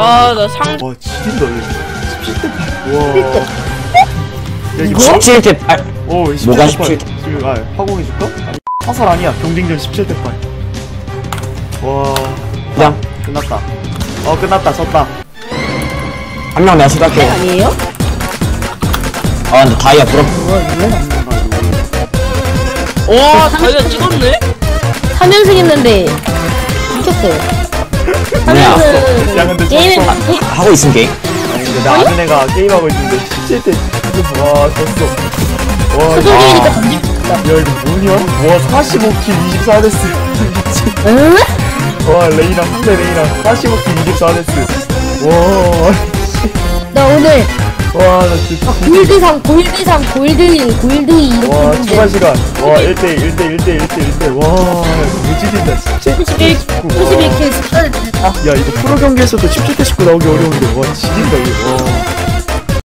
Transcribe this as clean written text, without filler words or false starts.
아, 나 상. 와, 지린다, 얘. 17대 8. 와. 17대 8. 오, 17대 8. 뭐가 17대? 지금, 아, 화공해줄까? 화살 아니야. 경쟁전 17대 8. 와. 그냥. 아, 끝났다. 어, 끝났다. 졌다. 한 명 내가 시작해. 아니에요? 아, 근데 다이아 부럽다. 와, 다이아 찍었네? 3연승 했는데, 찍혔어요. 하면은 게임 하고 있음 게임. 아니 근데 나 아는 애가 게임 하고 있는데 17대 와 졌어. 와 소중이니까 던집다. 야 이거 뭐냐? 와 45킬 24데스. 미친. 응? 와 레이나 후대 레이나 45킬 24데스. 와. 나 오늘. 와 나 진짜. 골드 3 골드 2 이렇게 했는데. 와 추가 시간. 와 1대 1. 와 무지진다. 17대 19. 야 이거 프로 경기에서도 17대 19 나오기 어려운데 와 지린다 이거.